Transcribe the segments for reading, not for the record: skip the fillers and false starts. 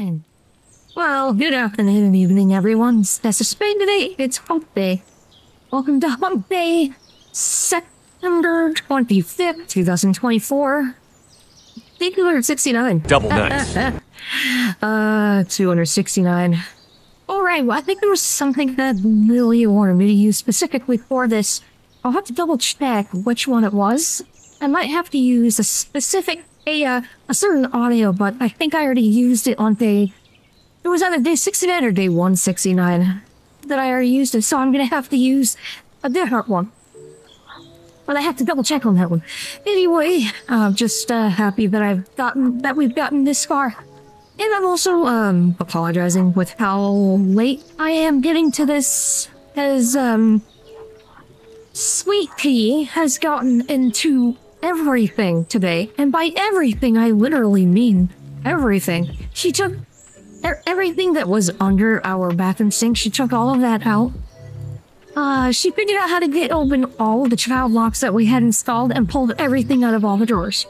time. Well, good afternoon and evening, everyone. There's a spain today. It's Hump Day. Welcome to Hump Day, September 25th, 2024. Day 269. Double nice. 269. Alright, well, I think there was something that really wanted me to use specifically for this. I'll have to double check which one it was. I might have to use a specific, a certain audio, but I think I already used it on day... It was either day 69 or day 169 that I already used it, so I'm gonna have to use a different one. But I have to double check on that one. Anyway, I'm just happy that we've gotten this far. And I'm also apologizing with how late I am getting to this, as Sweetpea has gotten into everything today, and by everything I literally mean everything. She took everything that was under our bathroom sink. She took all of that out. She figured out how to get open all of the child locks that we had installed and pulled everything out of all the drawers.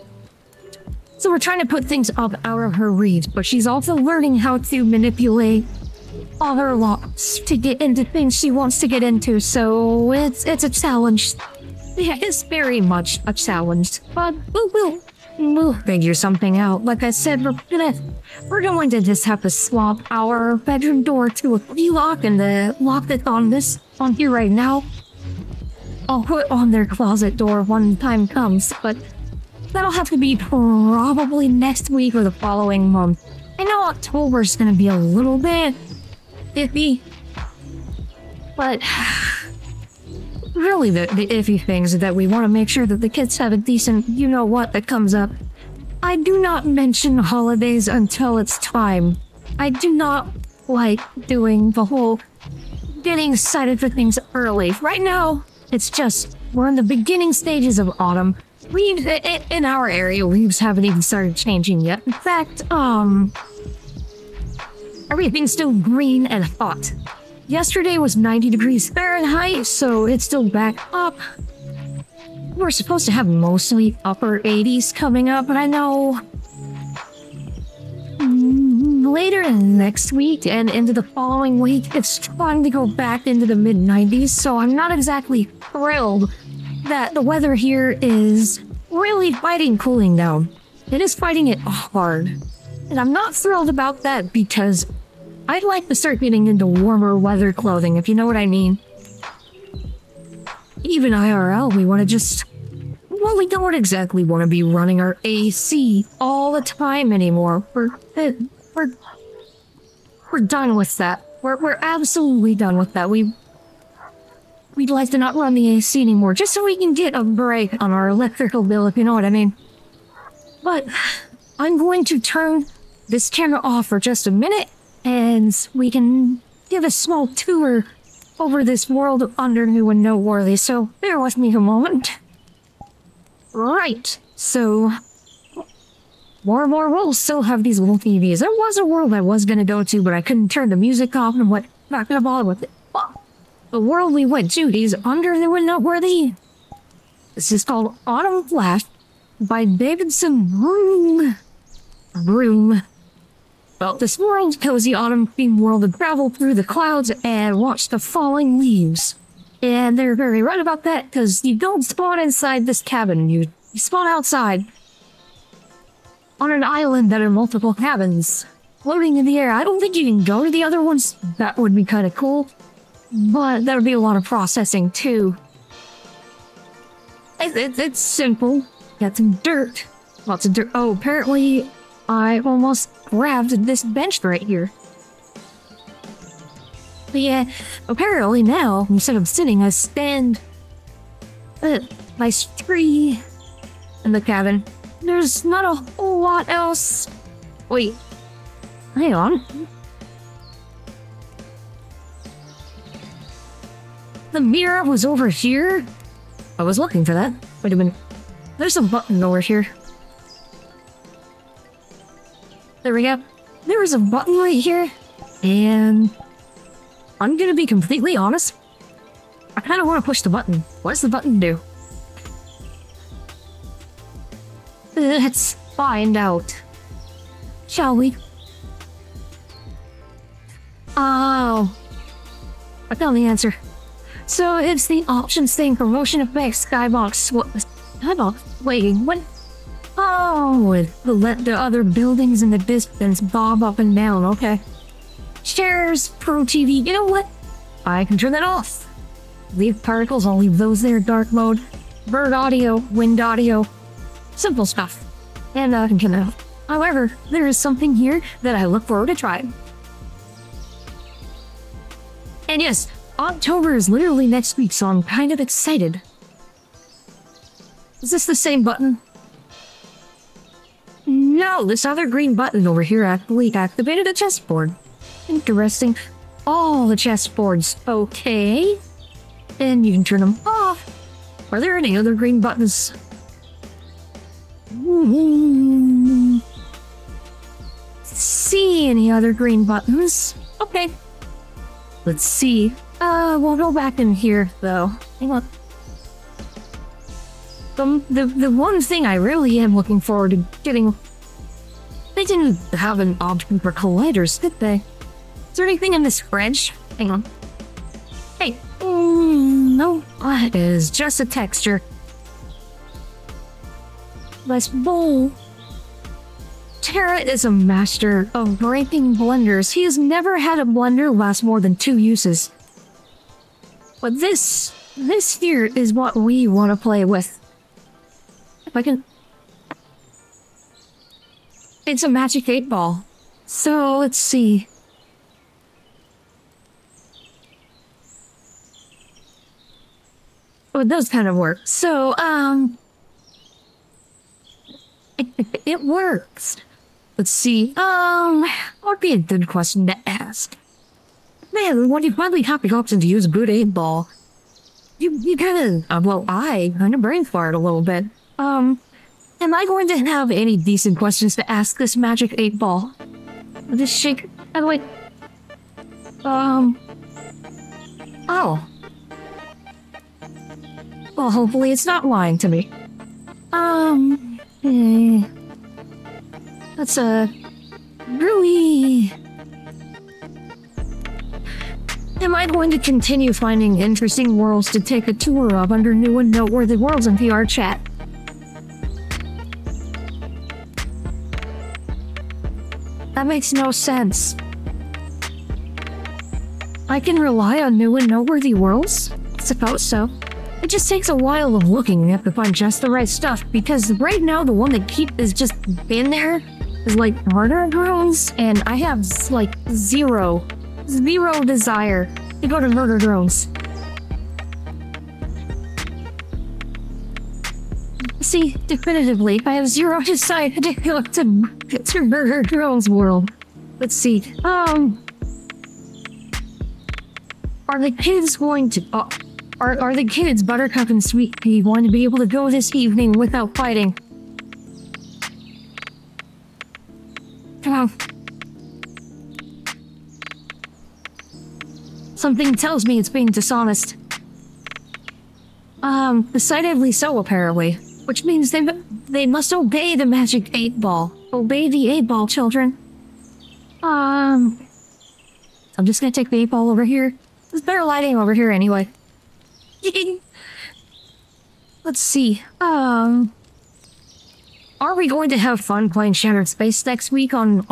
So we're trying to put things up out of her reach, but she's also learning how to manipulate all her locks to get into things she wants to get into, so it's a challenge. Yeah, it's very much a challenge, but we'll figure something out. Like I said, we're going to just have to swap our bedroom door to a key lock, and the lock that's on here right now, I'll put on their closet door when time comes, but that'll have to be probably next week or the following month. I know October's gonna be a little bit iffy, but really the iffy things that we want to make sure that the kids have a decent you-know-what that comes up. I do not mention holidays until it's time. I do not like doing the whole getting excited for things early. Right now, it's just, we're in the beginning stages of autumn. Leaves in our area, leaves haven't even started changing yet. In fact, everything's still green and hot. Yesterday was 90 degrees Fahrenheit, so it's still back up. We're supposed to have mostly upper 80s coming up, but I know later in next week and into the following week, it's trying to go back into the mid-90s, so I'm not exactly thrilled that the weather here is really fighting cooling down. It is fighting it hard. And I'm not thrilled about that because I'd like to start getting into warmer weather clothing, if you know what I mean. Even IRL, we want to just... Well, we don't exactly want to be running our AC all the time anymore. We're done with that. We're absolutely done with that. We'd like to not run the AC anymore, just so we can get a break on our electrical bill, if you know what I mean. But I'm going to turn this camera off for just a minute, and we can give a small tour over this world of Under New and Noteworthy, so bear with me a moment. Right, so... More and more, we'll still have these little TVs. There was a world I was going to go to, but I couldn't turn the music off and went back to the ball with it. The world we went to is Under New and Noteworthy. This is called Autumn Flash by Davidson Room. Well, this world, cozy autumn themed world, to travel through the clouds and watch the falling leaves. And they're very right about that, because you don't spawn inside this cabin. You spawn outside on an island that are multiple cabins floating in the air. I don't think you can go to the other ones. That would be kind of cool. But that would be a lot of processing, too. It's simple. Got some dirt. Lots of dirt. Oh, apparently I almost grabbed this bench right here. But yeah, apparently now, instead of sitting, I stand by tree in the cabin. There's not a whole lot else. Wait. Hang on. The mirror was over here? I was looking for that. Wait a minute. There's a button over here. There we go. There is a button right here. And I'm gonna be completely honest. I kinda wanna push the button. What does the button do? Let's find out, shall we? Oh, I found the answer. So it's the options thing for motion effects skybox. What was skybox? Wait, what? Oh, it let the other buildings in the distance bob up and down. Okay. Shares, Pro TV. You know what? I can turn that off. Leave particles. I'll leave those there. Dark mode. Bird audio. Wind audio. Simple stuff. And I can come out. However, there is something here that I look forward to trying. And yes, October is literally next week, so I'm kind of excited. Is this the same button? No, this other green button over here actually activated a chessboard. Interesting. All the chessboards. Okay. And you can turn them off. Are there any other green buttons? See any other green buttons? Okay. Let's see. We'll go back in here though. Hang on. The one thing I really am looking forward to getting. They didn't have an option for colliders, did they? Is there anything in this fridge? Hang on. Hey. No, it is just a texture. Nice bowl. Tara is a master of breaking blenders. He has never had a blender last more than 2 uses. But this here is what we want to play with. If I can... It's a magic 8-ball. So, let's see. Oh, it does kind of work. So, It works. Let's see. That would be a good question to ask. Man, when you finally have the option to use a good 8-ball, you kind of, well, I kind of brain fart a little bit. Am I going to have any decent questions to ask this magic 8-ball? This shake. By the way. Oh. Well, hopefully it's not lying to me. That's a really... Am I going to continue finding interesting worlds to take a tour of under new and noteworthy worlds in VRChat? That makes no sense. I can rely on new and noteworthy worlds? I suppose so. It just takes a while of looking. You have to find just the right stuff, because right now the one that is just in there is like harder drones, and I have like zero desire to go to murder drones. See, definitively, I have zero desire to go to murder drones world. Let's see. Are the kids going to? Are the kids, Buttercup and Sweetpea, going to be able to go this evening without fighting? Come on. Something tells me it's being dishonest. Decidedly so, apparently. Which means they must obey the magic 8-ball. Obey the 8-ball, children. I'm just gonna take the 8-ball over here. There's better lighting over here anyway. Let's see. Are we going to have fun playing Shattered Space next week on...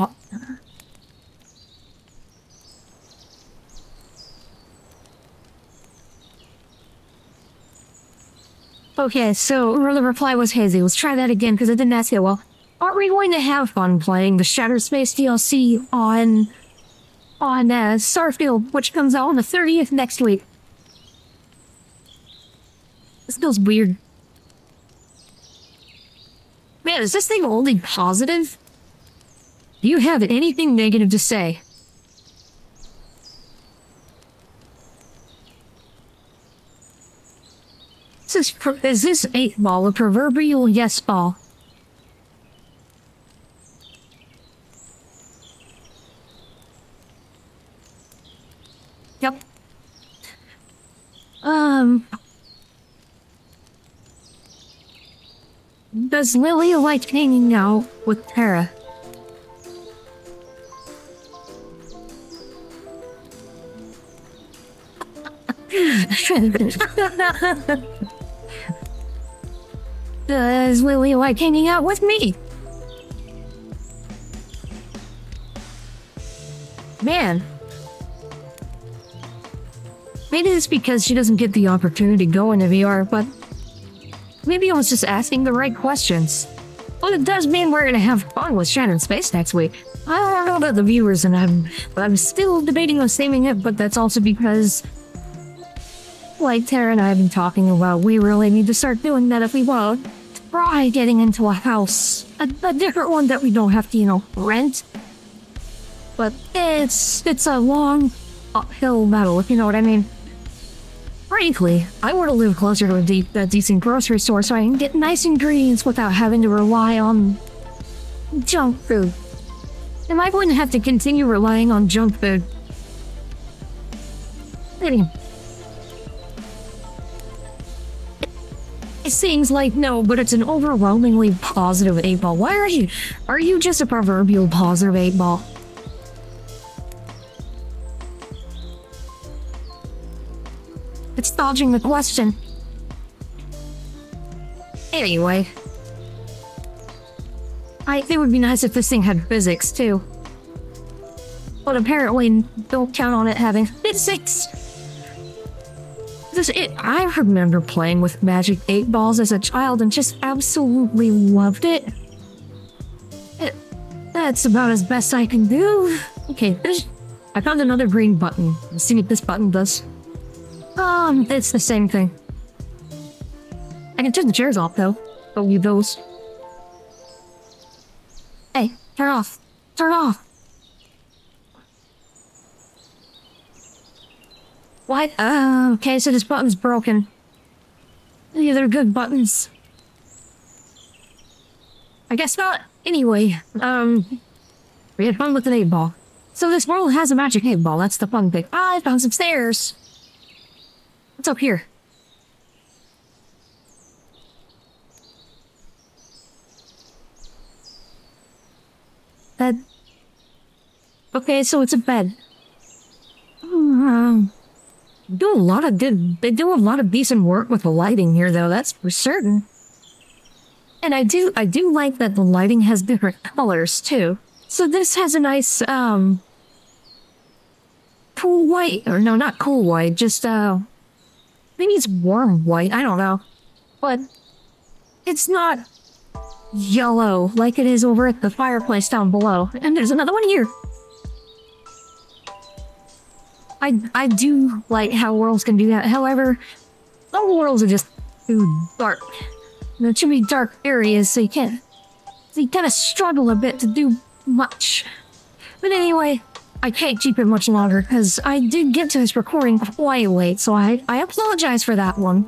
Okay, so the reply was hazy. Let's try that again because I didn't ask it well. Are we going to have fun playing the Shattered Space DLC on Starfield, which comes out on the 30th next week? This feels weird. Man, is this thing only positive? Do you have anything negative to say? Is this 8-ball a proverbial yes ball? Yep. Does Lily like hanging out with Tara? Does Lily like hanging out with me? Man. Maybe it's because she doesn't get the opportunity to go into VR, but maybe I was just asking the right questions. Well, it does mean we're gonna have fun with Shattered Space next week. I don't know about the viewers, and I'm still debating on saving it, but that's also because, like Tara and I have been talking about, we really need to start doing that if we want. Try getting into a house. A different one that we don't have to, you know, rent. But it's a long uphill battle, if you know what I mean. Frankly, I want to live closer to a decent grocery store so I can get nice ingredients without having to rely on junk food. Am I going to have to continue relying on junk food? Anyway. It seems like no, but it's an overwhelmingly positive 8-ball. Why are you? Are you just a proverbial positive 8-ball? It's dodging the question. Anyway. It would be nice if this thing had physics, too. But apparently, don't count on it having physics! I remember playing with Magic 8-Balls as a child and just absolutely loved it. That's about as best I can do. Okay, I found another green button. Let's see what this button does. It's the same thing. I can turn the chairs off, though. Don't need those. Hey, turn off. Turn off. What? Okay, so this button's broken. Yeah, they're good buttons. I guess not. Anyway, we had fun with an 8-ball. So this world has a magic 8-ball. That's the fun thing. I found some stairs. What's up here? Bed. Okay, so it's a bed. They do a lot of decent work with the lighting here, though. That's for certain. And I do like that the lighting has different colors too. So this has a nice cool white, or no, not cool white, just maybe it's warm white, I don't know. But it's not yellow like it is over at the fireplace down below. And there's another one here. I do like how worlds can do that. However, all the worlds are just too dark. There should be dark areas, so you kind of struggle a bit to do much. But anyway, I can't keep it much longer because I did get to this recording quite late, so I apologize for that one.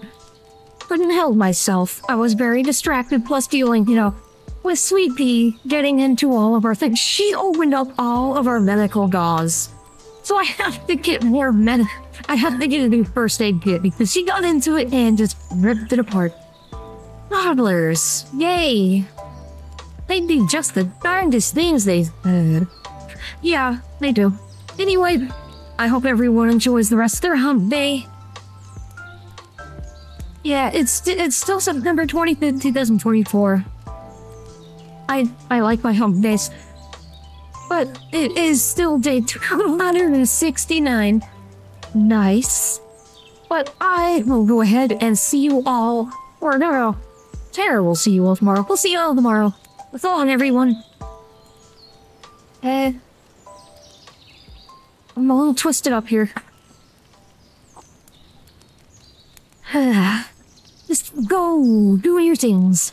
Couldn't help myself. I was very distracted, plus dealing, you know, with Sweetpea getting into all of our things. She opened up all of our medical gauze. So I have to get more I have to get a new first aid kit because she got into it and just ripped it apart. Toddlers. Yay. They do just the darndest things they said. Yeah, they do. Anyway, I hope everyone enjoys the rest of their hump day. Yeah, it's still September 25th, 2024. I like my hump days. But it is still day 269. Nice. But I will go ahead and see you all. Or no, Tara will see you all tomorrow. We'll see you all tomorrow. That's all on everyone. I'm a little twisted up here. Just go do your things.